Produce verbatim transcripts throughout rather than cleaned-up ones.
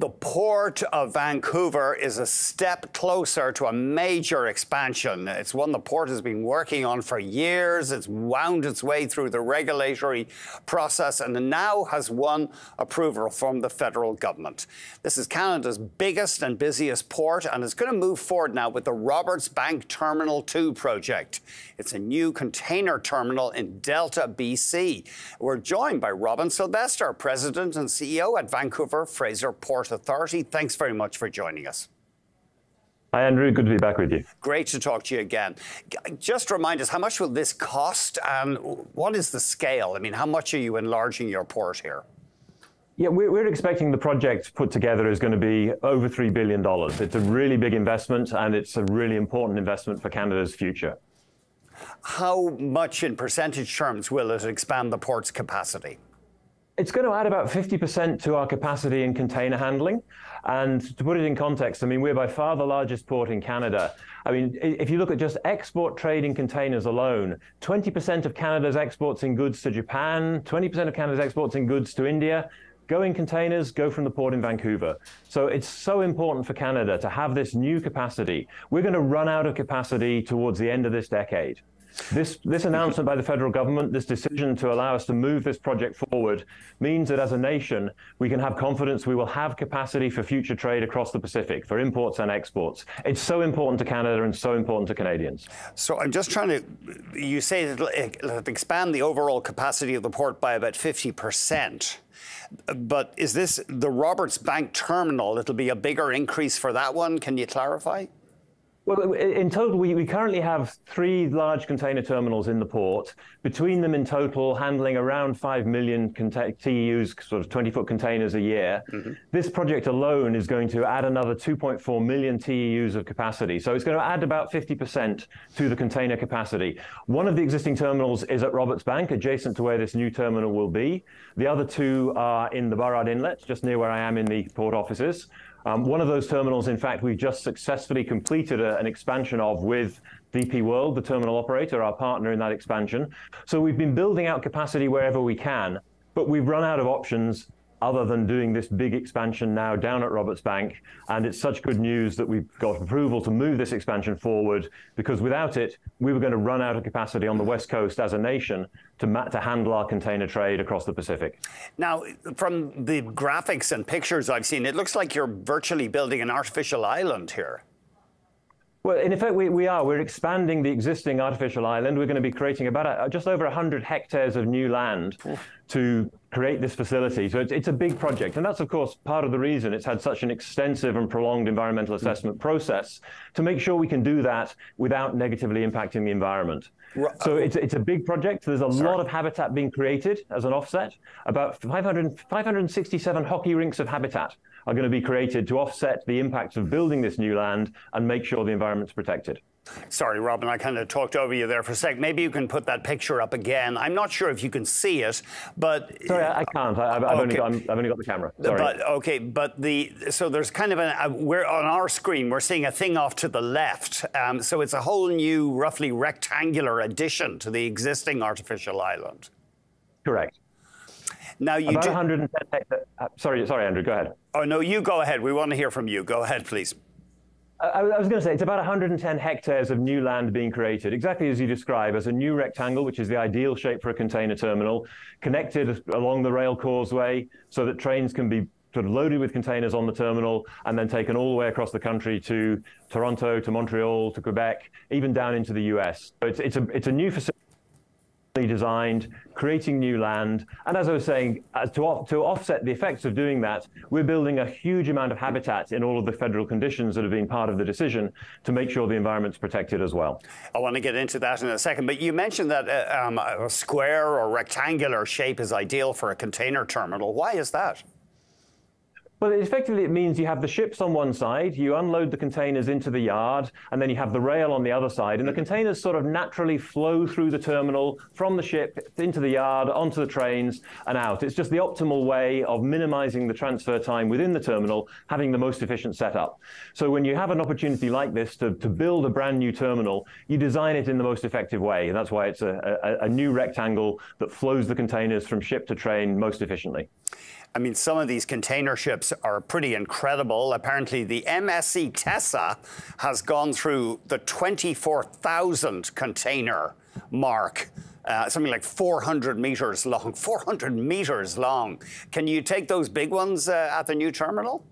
the Port of Vancouver is a step closer to a major expansion. It's one the Port has been working on for years. It's wound its way through the regulatory process and now has won approval from the federal government. This is Canada's biggest and busiest port, and it's going to move forward now with the Roberts Bank Terminal two project. It's a new container terminal in Delta, B C. We're joined by Robin Silvester, President and C E O at Vancouver Fraser Port Authority. Thanks very much for joining us. Hi, Andrew. Good to be back with you. Great to talk to you again. Just remind us, how much will this cost and what is the scale? I mean, how much are you enlarging your port here? Yeah, we're expecting the project put together is going to be over three billion dollars. It's a really big investment and it's a really important investment for Canada's future. How much in percentage terms will it expand the port's capacity? It's going to add about fifty percent to our capacity in container handling. And to put it in context, I mean, we're by far the largest port in Canada. I mean, if you look at just export trade in containers alone, twenty percent of Canada's exports in goods to Japan, twenty percent of Canada's exports in goods to India, go in containers, go from the port in Vancouver. So it's so important for Canada to have this new capacity. We're going to run out of capacity towards the end of this decade. This, this announcement by the federal government, this decision to allow us to move this project forward, means that as a nation, we can have confidence we will have capacity for future trade across the Pacific, for imports and exports. It's so important to Canada and so important to Canadians. So I'm just trying to, you say it'll, it'll expand the overall capacity of the port by about fifty percent. But is this the Roberts Bank Terminal? It'll be a bigger increase for that one. Can you clarify? Well, in total, we, we currently have three large container terminals in the port. Between them in total, handling around five million T E Us, sort of twenty-foot containers a year. Mm-hmm. This project alone is going to add another two point four million T E Us of capacity. So it's going to add about fifty percent to the container capacity. One of the existing terminals is at Roberts Bank, adjacent to where this new terminal will be. The other two are in the Burrard Inlet, just near where I am in the port offices. Um, one of those terminals, in fact, we've just successfully completed a, an expansion of with D P World, the terminal operator, our partner in that expansion. So we've been building out capacity wherever we can, but we've run out of options other than doing this big expansion now down at Roberts Bank. And it's such good news that we've got approval to move this expansion forward, because without it, we were going to run out of capacity on the West Coast as a nation to, ma to handle our container trade across the Pacific. Now, from the graphics and pictures I've seen, it looks like you're virtually building an artificial island here. Well, in effect, we, we are. We're expanding the existing artificial island. We're going to be creating about a, just over one hundred hectares of new land to create this facility. So it's, it's a big project. And that's, of course, part of the reason it's had such an extensive and prolonged environmental assessment process, to make sure we can do that without negatively impacting the environment. So it's, it's a big project. There's a Sorry. lot of habitat being created as an offset. About five hundred, five hundred sixty-seven hockey rinks of habitat are going to be created to offset the impacts of building this new land and make sure the environment's protected. Sorry, Robin, I kind of talked over you there for a sec. Maybe you can put that picture up again. I'm not sure if you can see it, but... Sorry, I can't. I, I've, okay. I've, only got, I've only got the camera. Sorry. But, OK, but the... So there's kind of an... Uh, we're on our screen, we're seeing a thing off to the left. Um, so it's a whole new, roughly rectangular addition to the existing artificial island. Correct. Now you About one hundred ten hectares. Uh, sorry, sorry, Andrew, go ahead. Oh, no, you go ahead. We want to hear from you. Go ahead, please. I was going to say, it's about one hundred ten hectares of new land being created, exactly as you describe, as a new rectangle, which is the ideal shape for a container terminal, connected along the rail causeway so that trains can be sort of loaded with containers on the terminal and then taken all the way across the country to Toronto, to Montreal, to Quebec, even down into the U S. So it's, it's, a, it's a new facility designed, creating new land. And as I was saying, as to, off, to offset the effects of doing that, we're building a huge amount of habitat in all of the federal conditions that have been part of the decision to make sure the environment's protected as well. I want to get into that in a second, but you mentioned that uh, um, a square or rectangular shape is ideal for a container terminal. Why is that? Well, effectively, it means you have the ships on one side, you unload the containers into the yard, and then you have the rail on the other side. And the containers sort of naturally flow through the terminal from the ship into the yard, onto the trains, and out. It's just the optimal way of minimizing the transfer time within the terminal, having the most efficient setup. So when you have an opportunity like this to, to build a brand new terminal, you design it in the most effective way. And that's why it's a, a, a new rectangle that flows the containers from ship to train most efficiently. I mean, some of these container ships are pretty incredible. Apparently, the M S C Tessa has gone through the twenty-four thousand container mark. Uh, something like four hundred meters long, four hundred meters long. Can you take those big ones uh, at the new terminal?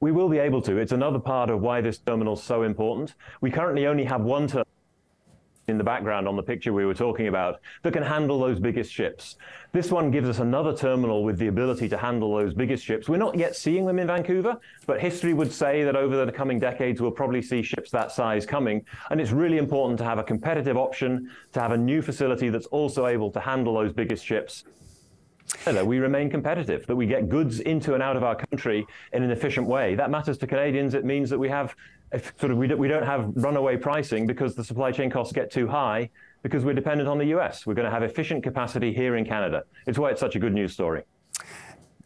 We will be able to. It's another part of why this terminal is so important. We currently only have one terminal in the background on the picture we were talking about that can handle those biggest ships. This one gives us another terminal with the ability to handle those biggest ships. We're not yet seeing them in Vancouver, but history would say that over the coming decades, we'll probably see ships that size coming. And it's really important to have a competitive option, to have a new facility that's also able to handle those biggest ships, so that we remain competitive, that we get goods into and out of our country in an efficient way. That matters to Canadians. It means that we have If sort of we don't have runaway pricing because the supply chain costs get too high because we're dependent on the U S. We're going to have efficient capacity here in Canada. It's why it's such a good news story.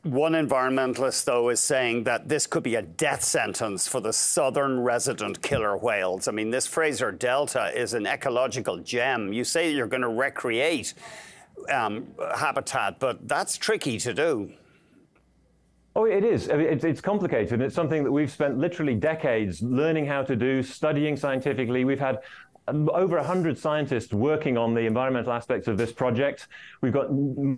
One environmentalist, though, is saying that this could be a death sentence for the southern resident killer whales. I mean, this Fraser Delta is an ecological gem. You say you're going to recreate um, habitat, but that's tricky to do. Oh, it is. I mean, it's, it's complicated. It's something that we've spent literally decades learning how to do, studying scientifically. We've had over one hundred scientists working on the environmental aspects of this project. We've got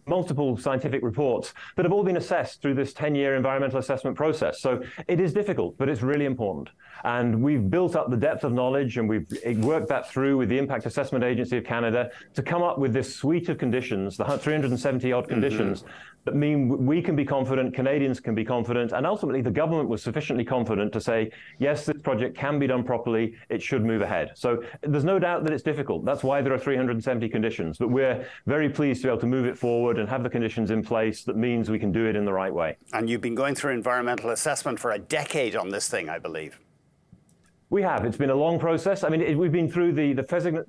multiple scientific reports that have all been assessed through this ten-year environmental assessment process. So it is difficult, but it's really important. And we've built up the depth of knowledge, and we've worked that through with the Impact Assessment Agency of Canada to come up with this suite of conditions, the three hundred seventy odd conditions, mm-hmm. that mean we can be confident, Canadians can be confident, and ultimately the government was sufficiently confident to say, yes, this project can be done properly, it should move ahead. So there's no doubt that it's difficult. That's why there are three hundred seventy conditions, but we're very pleased to be able to move it forward and have the conditions in place that means we can do it in the right way. And you've been going through environmental assessment for a decade on this thing, I believe. We have. It's been a long process. I mean, it, we've been through the, the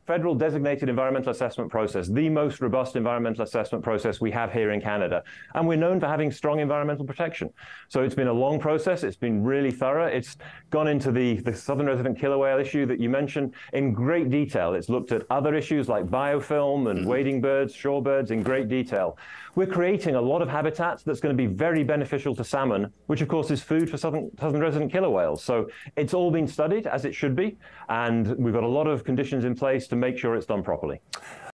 federal designated environmental assessment process, the most robust environmental assessment process we have here in Canada. And we're known for having strong environmental protection. So it's been a long process. It's been really thorough. It's gone into the, the southern resident killer whale issue that you mentioned in great detail. It's looked at other issues like biofilm and mm-hmm. wading birds, shorebirds in great detail. We're creating a lot of habitats that's going to be very beneficial to salmon, which, of course, is food for southern, southern resident killer whales. So it's all been studied, as it should be, and we've got a lot of conditions in place to make sure it's done properly.